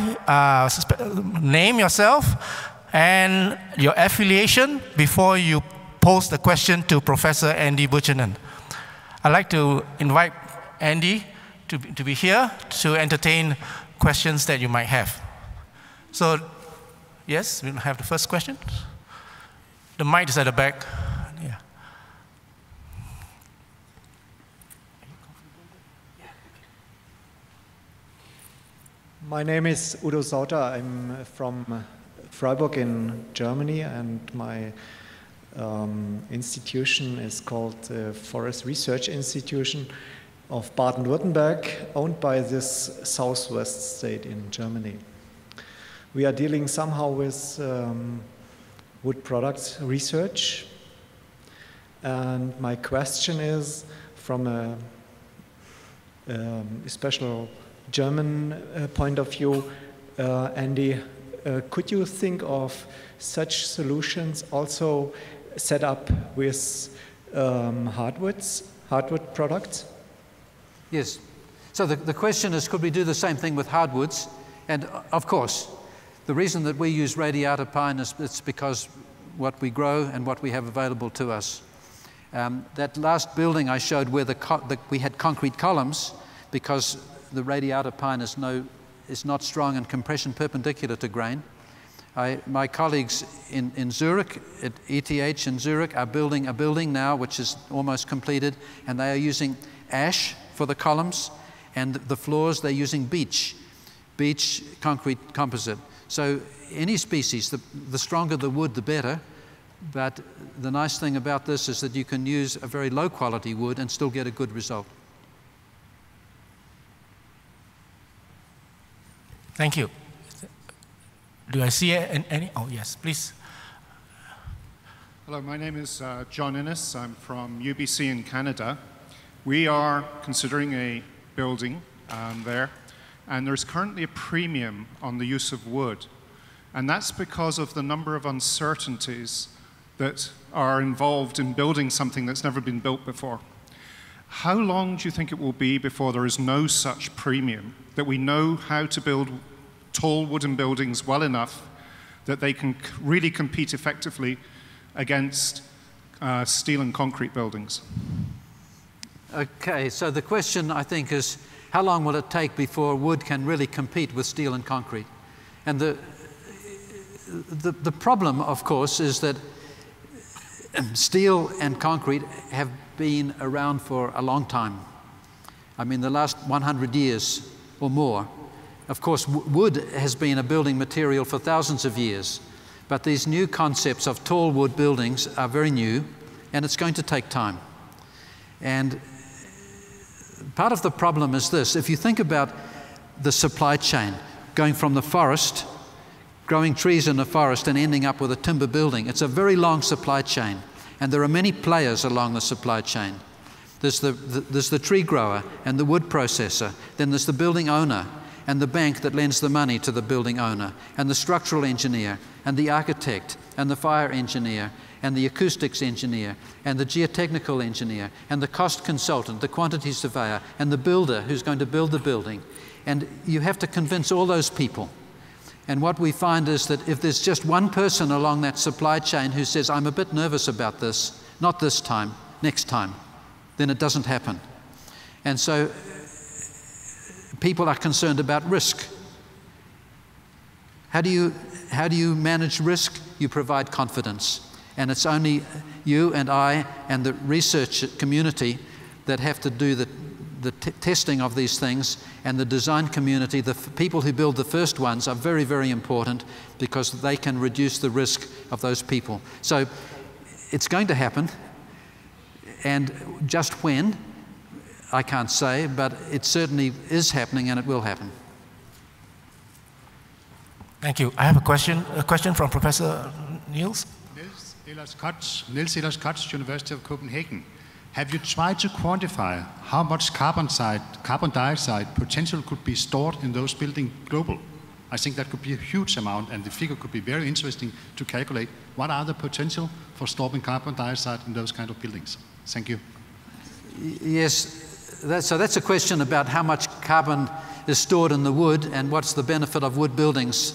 name yourself and your affiliation before you pose the question to Professor Andy Buchanan. I'd like to invite Andy to be here to entertain questions that you might have. So, yes, we'll have the first question. The mic is at the back. Yeah. My name is Udo Sauter. I'm from Freiburg in Germany, and my institution is called the Forest Research Institution of Baden-Württemberg, owned by this southwest state in Germany. We are dealing somehow with wood products research, and my question is from a special German point of view. Andy, could you think of such solutions also set up with hardwood products? Yes. So the question is, could we do the same thing with hardwoods? And of course, the reason that we use radiata pine is it's because what we grow and what we have available to us. That last building I showed where we had concrete columns, because the radiata pine is not strong in compression perpendicular to grain. My colleagues in Zurich, at ETH in Zurich, are building a building now which is almost completed, and they are using ash for the columns, and the floors they're using beech concrete composite. So any species, the stronger the wood, the better. But the nice thing about this is that you can use a very low quality wood and still get a good result. Thank you. Do I see any? Oh, yes, please. Hello, my name is John Innes. I'm from UBC in Canada. We are considering a building there. And there's currently a premium on the use of wood. And that's because of the number of uncertainties that are involved in building something that's never been built before. How long do you think it will be before there is no such premium, that we know how to build tall wooden buildings well enough that they can really compete effectively against steel and concrete buildings? Okay, so the question, I think, is, how long will it take before wood can really compete with steel and concrete? And the problem, of course, is that steel and concrete have been around for a long time. I mean, the last 100 years or more. Of course, wood has been a building material for thousands of years, but these new concepts of tall wood buildings are very new, and it's going to take time. And part of the problem is this: if you think about the supply chain, going from the forest, growing trees in the forest and ending up with a timber building, it's a very long supply chain. And there are many players along the supply chain. There's there's the tree grower and the wood processor. Then there's the building owner and the bank that lends the money to the building owner, and the structural engineer and the architect and the fire engineer and the acoustics engineer, and the geotechnical engineer, and the cost consultant, the quantity surveyor, and the builder who's going to build the building. And you have to convince all those people. And what we find is that if there's just one person along that supply chain who says, I'm a bit nervous about this, not this time, next time, then it doesn't happen. And so people are concerned about risk. How do you manage risk? You provide confidence. And it's only you and I and the research community that have to do the testing of these things, and the design community, the people who build the first ones are very, very important, because they can reduce the risk of those people. So it's going to happen, and just when, I can't say, but it certainly is happening and it will happen. Thank you. I have a question from Professor Niels. Niels Ehlers-Kutz, University of Copenhagen. Have you tried to quantify how much carbon dioxide potential could be stored in those buildings global? I think that could be a huge amount, and the figure could be very interesting to calculate. What are the potential for storing carbon dioxide in those kind of buildings? Thank you. Yes, so that's a question about how much carbon is stored in the wood, and what's the benefit of wood buildings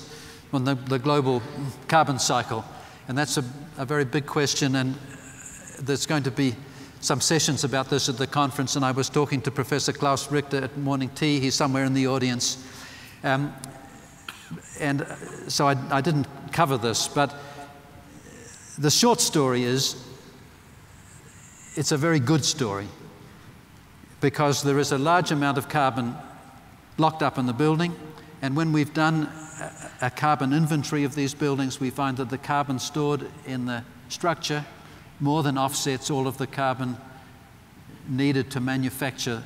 on the global carbon cycle. And that's a very big question, and there's going to be some sessions about this at the conference, and I was talking to Professor Klaus Richter at morning tea. He's somewhere in the audience. And so I didn't cover this, but The short story is, it's a very good story, because there is a large amount of carbon locked up in the building, and when we've done a carbon inventory of these buildings, we find that the carbon stored in the structure more than offsets all of the carbon needed to manufacture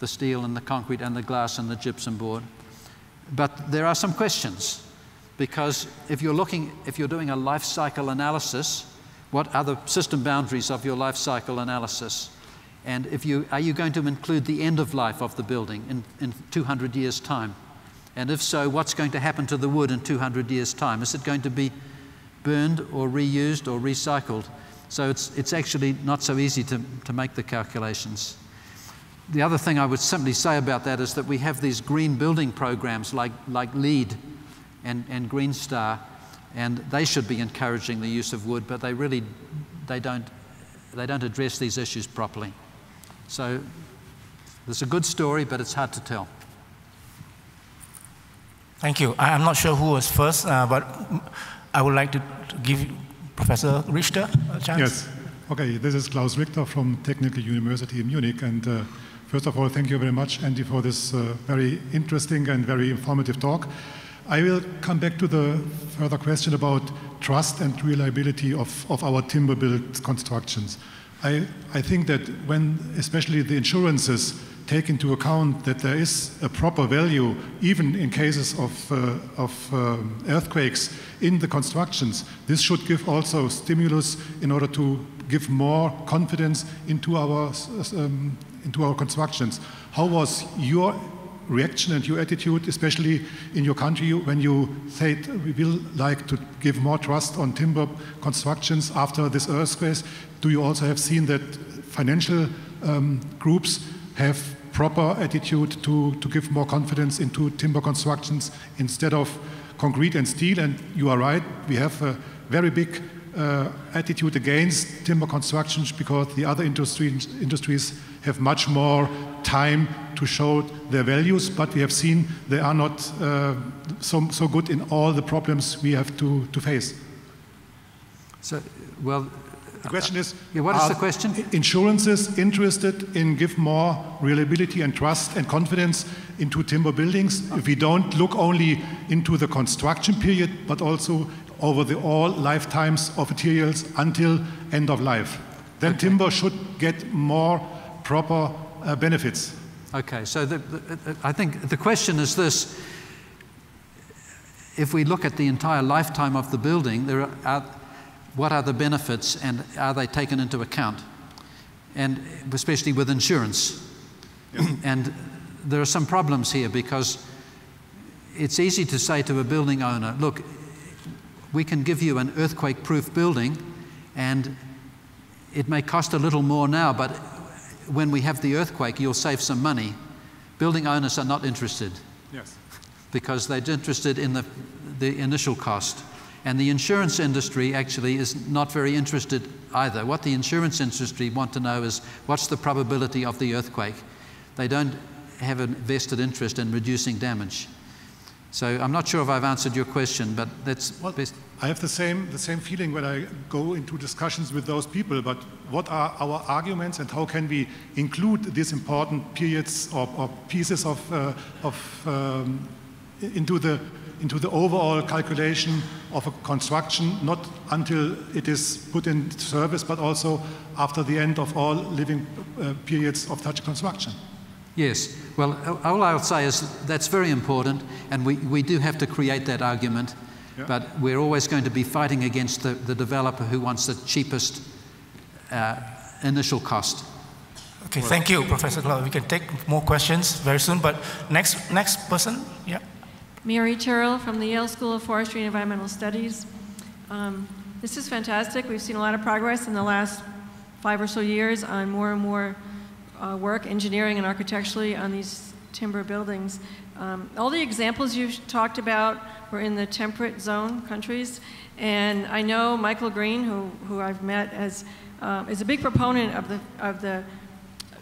the steel and the concrete and the glass and the gypsum board. But there are some questions, because if you're doing a life cycle analysis, what are the system boundaries of your life cycle analysis? And are you going to include the end of life of the building in 200 years' time? And if so, what's going to happen to the wood in 200 years' time? Is it going to be burned or reused or recycled? So it's actually not so easy to make the calculations. The other thing I would simply say about that is that we have these green building programs like LEED and Green Star, and they should be encouraging the use of wood, but they don't address these issues properly. So it's a good story, but it's hard to tell. Thank you. I'm not sure who was first, but I would like to give Professor Richter a chance. Yes. Okay, this is Klaus Richter from Technical University in Munich, and first of all, thank you very much, Andy, for this very interesting and very informative talk. I will come back to the further question about trust and reliability of our timber-built constructions. I think that when especially the insurances take into account that there is a proper value, even in cases of earthquakes in the constructions, this should give also stimulus in order to give more confidence into our constructions. How was your reaction and your attitude, especially in your country, when you said we will like to give more trust on timber constructions after this earthquake? Do you also have seen that financial groups have proper attitude to give more confidence into timber constructions instead of concrete and steel? And you are right, we have a very big attitude against timber constructions because the other industries have much more time to show their values, but we have seen they are not so good in all the problems we have to face. So, well, the question is, yeah, what is the question? Insurances interested in give more reliability and trust and confidence into timber buildings? If we don't look only into the construction period, but also over the all lifetimes of materials until end of life, then okay, timber should get more proper benefits. Okay, so I think the question is this. If we look at the entire lifetime of the building, what are the benefits and are they taken into account? And especially with insurance. Yeah. And there are some problems here, because it's easy to say to a building owner, look, we can give you an earthquake-proof building and it may cost a little more now, but when we have the earthquake, you'll save some money. Building owners are not interested. Yes. Because they're interested in the initial cost. And the insurance industry actually is not very interested either. What the insurance industry want to know is what's the probability of the earthquake. They don't have a vested interest in reducing damage. So I'm not sure if I've answered your question, but that's well, best. I have the same feeling when I go into discussions with those people, but what are our arguments and how can we include these important periods or pieces into the overall calculation of a construction, not until it is put in service, but also after the end of all living periods of such construction? Yes. Well, all I'll say is that's very important, and we do have to create that argument, yeah. But we're always going to be fighting against the developer who wants the cheapest initial cost. Okay, well, thank you, Professor Klaus. We can take more questions very soon, but next person, yeah. Mary Terrell from the Yale School of Forestry and Environmental Studies. This is fantastic. We've seen a lot of progress in the last 5 or so years on more and more work, engineering and architecturally, on these timber buildings. All the examples you've talked about were in the temperate zone countries, and I know Michael Green, who I've met, is a big proponent of the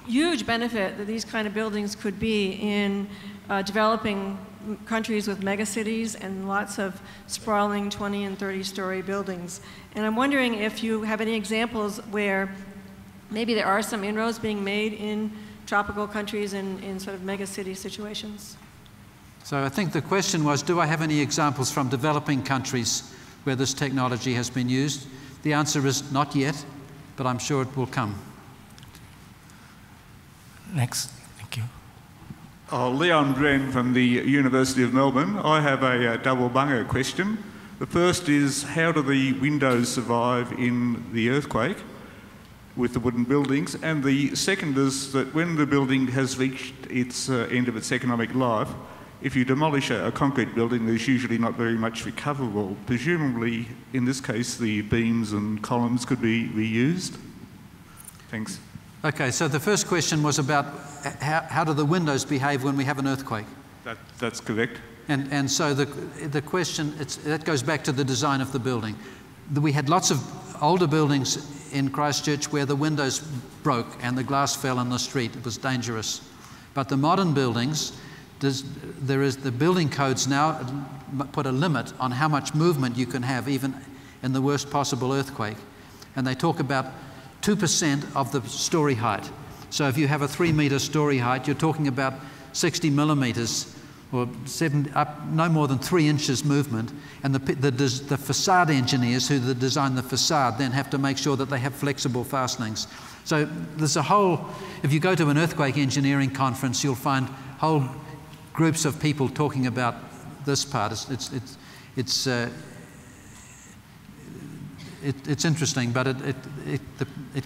huge benefit that these kind of buildings could be in developing countries with megacities and lots of sprawling 20 and 30-story buildings. And I'm wondering if you have any examples where maybe there are some inroads being made in tropical countries and in sort of megacity situations. So I think the question was, do I have any examples from developing countries where this technology has been used? The answer is not yet, but I'm sure it will come. Next. Thank you. Leon Dren from the University of Melbourne. I have a double bungo question. The first is, how do the windows survive in the earthquake with the wooden buildings? And the second is that when the building has reached its end of its economic life, if you demolish a concrete building, there's usually not very much recoverable. Presumably, in this case, the beams and columns could be reused. Thanks. Okay, so the first question was about how do the windows behave when we have an earthquake? That's correct. And so the question, that goes back to the design of the building. We had lots of older buildings in Christchurch where the windows broke and the glass fell in the street. It was dangerous. But the modern buildings, the building codes now put a limit on how much movement you can have even in the worst possible earthquake. And they talk about 2% of the story height. So if you have a 3-metre story height, you're talking about 60 millimetres or no more than 3 inches movement, and the facade engineers who design the facade then have to make sure that they have flexible fastenings. So there's a whole, if you go to an earthquake engineering conference, you'll find whole groups of people talking about this part. It's interesting, but it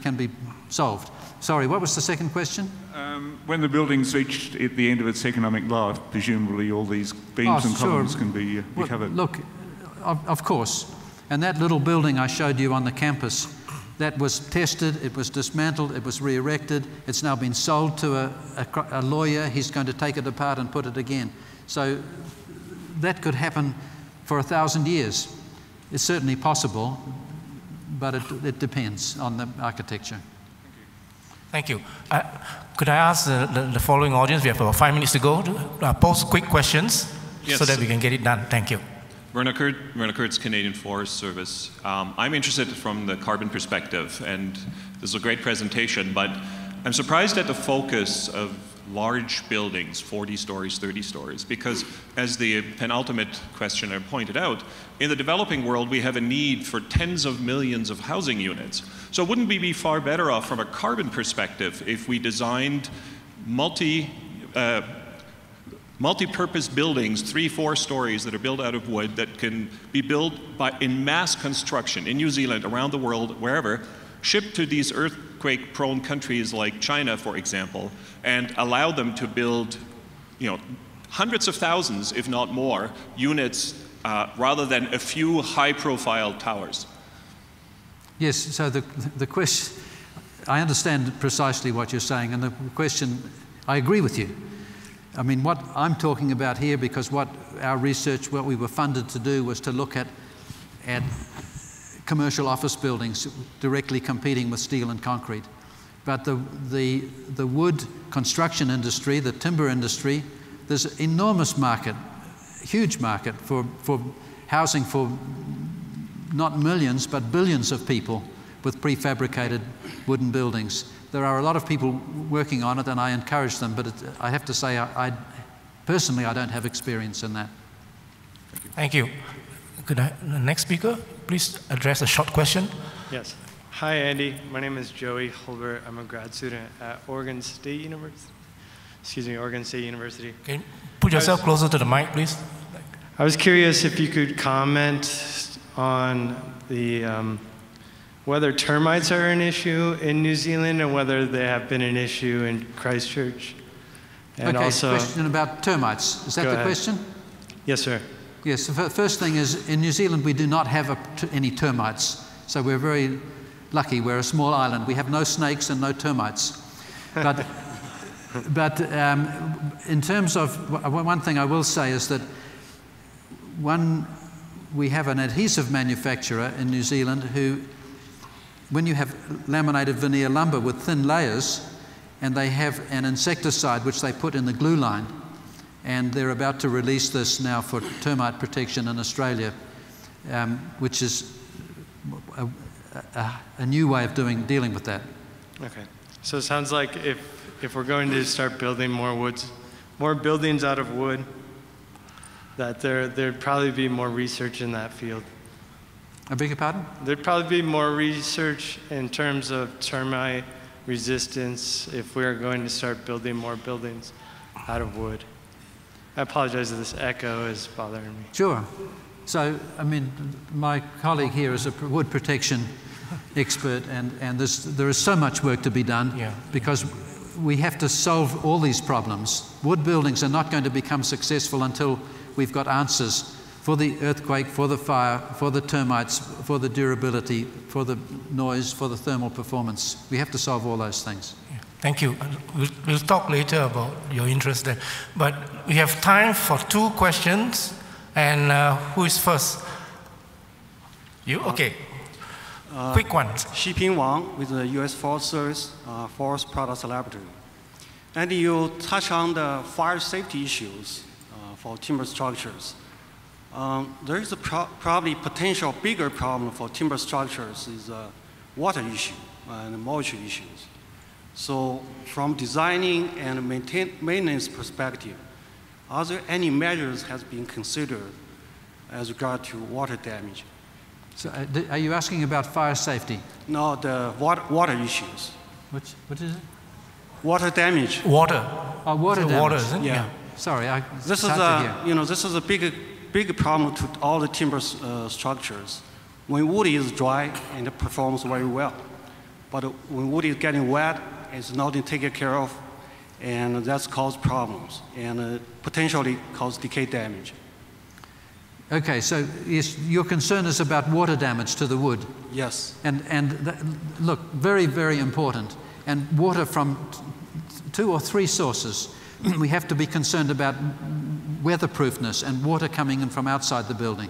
can be solved. Sorry, what was the second question? When the building's reached at the end of its economic life, presumably all these beams and columns can be recovered. Look, of course. And that little building I showed you on the campus, that was tested, it was dismantled, it was re-erected. It's now been sold to a lawyer. He's going to take it apart and put it again. So that could happen for 1,000 years. It's certainly possible, but it depends on the architecture. Thank you. Could I ask the following audience, we have about 5 minutes to go, to post quick questions so that we can get it done. Thank you. Myrna Kurtz, Canadian Forest Service. I'm interested from the carbon perspective, and this is a great presentation, but I'm surprised at the focus of large buildings, 40 stories, 30 stories, because as the penultimate questioner pointed out, in the developing world we have a need for tens of millions of housing units. So wouldn't we be far better off from a carbon perspective if we designed multi-purpose buildings, 3-4 stories that are built out of wood that can be built in mass construction in New Zealand, around the world, wherever, shipped to these earthquake-prone countries like China, for example, and allow them to build, you know, hundreds of thousands, if not more, units rather than a few high-profile towers? Yes, so the question, I understand precisely what you're saying, and the question, I agree with you. I mean, what I'm talking about here, because what our research, what we were funded to do was to look at commercial office buildings directly competing with steel and concrete. But the wood construction industry, the timber industry, there's an enormous market, huge market for housing for not millions but billions of people with prefabricated wooden buildings. There are a lot of people working on it and I encourage them, but I have to say personally I don't have experience in that. Thank you. Could the next speaker please address a short question? Yes. Hi, Andy. My name is Joey Hulbert. I'm a grad student at Oregon State University. Excuse me, Oregon State University. Can you put yourself closer to the mic, please? I was curious if you could comment on the whether termites are an issue in New Zealand and whether they have been an issue in Christchurch. And okay, also, question about termites. Is that the question? Yes, sir. Yes, the first thing is, in New Zealand we do not have any termites, so we're very lucky. We're a small island. We have no snakes and no termites. But, in terms of, one thing I will say is that we have an adhesive manufacturer in New Zealand who, when you have laminated veneer lumber with thin layers, and they have an insecticide which they put in the glue line, and they're about to release this now for termite protection in Australia, which is a new way of dealing with that. Okay. So it sounds like if we're going to start building more buildings out of wood, that there'd probably be more research in that field. I beg your pardon? There'd probably be more research in terms of termite resistance if we are going to start building more buildings out of wood. I apologize if this echo is bothering me. Sure. So, I mean, my colleague here is a wood protection expert, and there is so much work to be done because we have to solve all these problems. Wood buildings are not going to become successful until we've got answers for the earthquake, for the fire, for the termites, for the durability, for the noise, for the thermal performance. We have to solve all those things. Yeah. Thank you. We'll talk later about your interest there. But we have time for two questions. And who is first? You? Okay. Quick one. Xiping Wang with the U.S. Forest Service Forest Products Laboratory. And you touch on the fire safety issues for timber structures. There is a probably potential bigger problem for timber structures is water issue and moisture issues. So from designing and maintenance perspective, are there any measures has been considered as regard to water damage? So, are you asking about fire safety? No, the water issues. What is it? Water damage. Water. Oh, water damage. Water, isn't it? Yeah. Sorry, this is this is a big problem to all the timber structures. When wood is dry, and it performs very well, but when wood is getting wet, it's not taken care of, and that's caused problems and potentially cause decay damage. Okay, so yes, your concern is about water damage to the wood. Yes. And look, very, very important. And water from two or three sources. We have to be concerned about weatherproofness and water coming in from outside the building.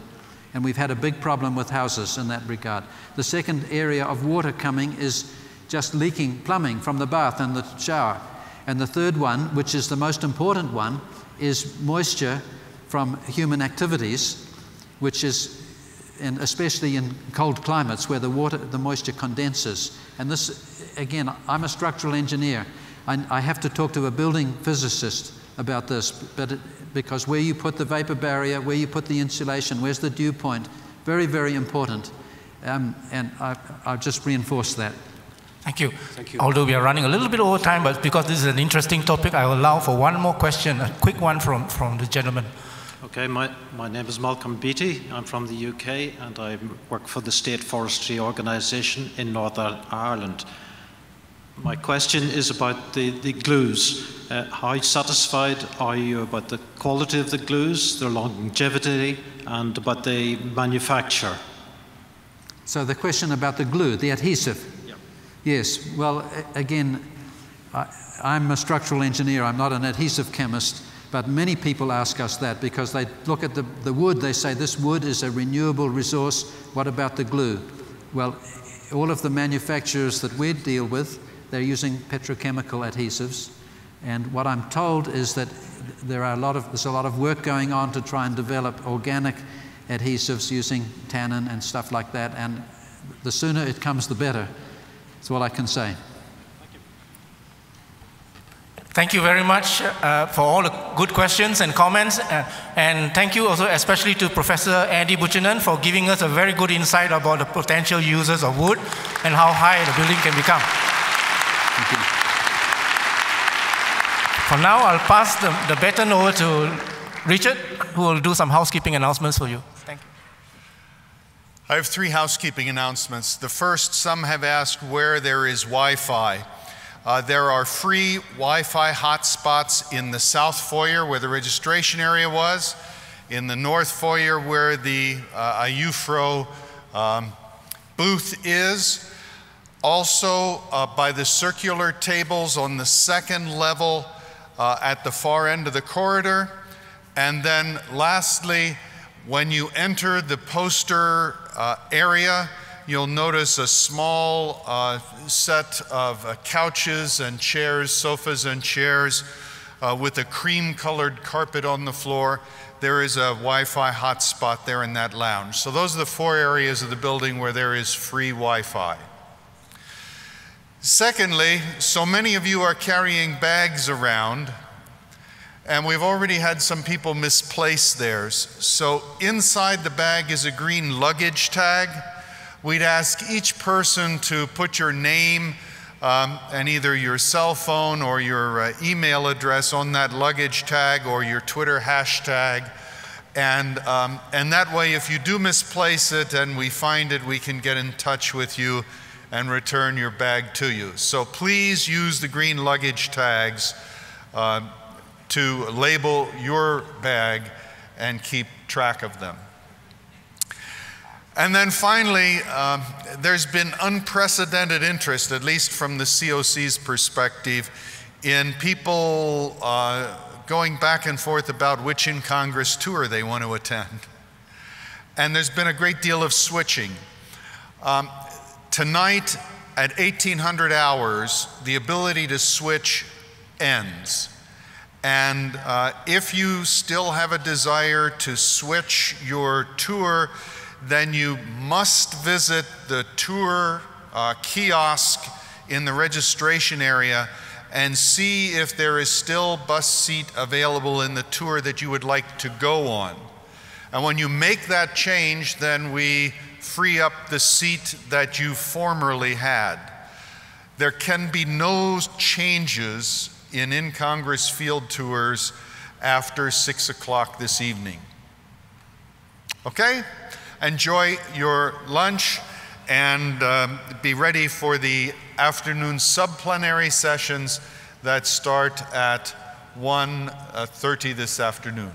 And we've had a big problem with houses in that regard. The second area of water coming is just leaking plumbing from the bath and the shower. And the third one, which is the most important one, is moisture from human activities, which is, and especially in cold climates where the moisture condenses. And this, again, I'm a structural engineer. I have to talk to a building physicist about this, because where you put the vapor barrier, where you put the insulation, where's the dew point, very, very important. And I'll just reinforce that. Thank you. Thank you. Although we are running a little bit over time, but because this is an interesting topic, I will allow for one more question, a quick one from the gentleman. Okay, my name is Malcolm Beattie. I'm from the UK, and I work for the State Forestry Organisation in Northern Ireland. My question is about the glues. How satisfied are you about the quality of the glues, their longevity, and about the manufacture? So the question about the glue, the adhesive. Yeah. Yes, well, again, I'm a structural engineer. I'm not an adhesive chemist, but many people ask us that because they look at the wood. They say, this wood is a renewable resource. What about the glue? Well, all of the manufacturers that we deal with, they're using petrochemical adhesives, and what I'm told is that there's a lot of work going on to try and develop organic adhesives using tannin and stuff like that, and the sooner it comes, the better. That's all I can say. Thank you very much for all the good questions and comments, and thank you also especially to Professor Andy Buchanan for giving us a very good insight about the potential uses of wood and how high the building can become. Thank you. For now, I'll pass the baton over to Richard, who will do some housekeeping announcements for you. Thank you. I have three housekeeping announcements. The first, some have asked where there is Wi-Fi. There are free Wi-Fi hotspots in the south foyer where the registration area was, in the north foyer where the UFRO booth is. Also, by the circular tables on the second level at the far end of the corridor. And then lastly, when you enter the poster area, you'll notice a small set of couches and chairs, sofas and chairs with a cream-colored carpet on the floor. There is a Wi-Fi hotspot there in that lounge. So those are the four areas of the building where there is free Wi-Fi. Secondly, so many of you are carrying bags around, and we've already had some people misplace theirs. So inside the bag is a green luggage tag. We'd ask each person to put your name and either your cell phone or your email address on that luggage tag or your Twitter hashtag. And that way, if you do misplace it and we find it, we can get in touch with you and return your bag to you. So please use the green luggage tags to label your bag and keep track of them. And then finally, there's been unprecedented interest, at least from the COC's perspective, in people going back and forth about which in Congress tour they want to attend. And there's been a great deal of switching. Tonight at 1800 hours, the ability to switch ends. And if you still have a desire to switch your tour, then you must visit the tour kiosk in the registration area and see if there is still bus seat available in the tour that you would like to go on. And when you make that change, then we free up the seat that you formerly had. There can be no changes in in-Congress field tours after 6 o'clock this evening. Okay? Enjoy your lunch and be ready for the afternoon sub-plenary sessions that start at 1:30 this afternoon.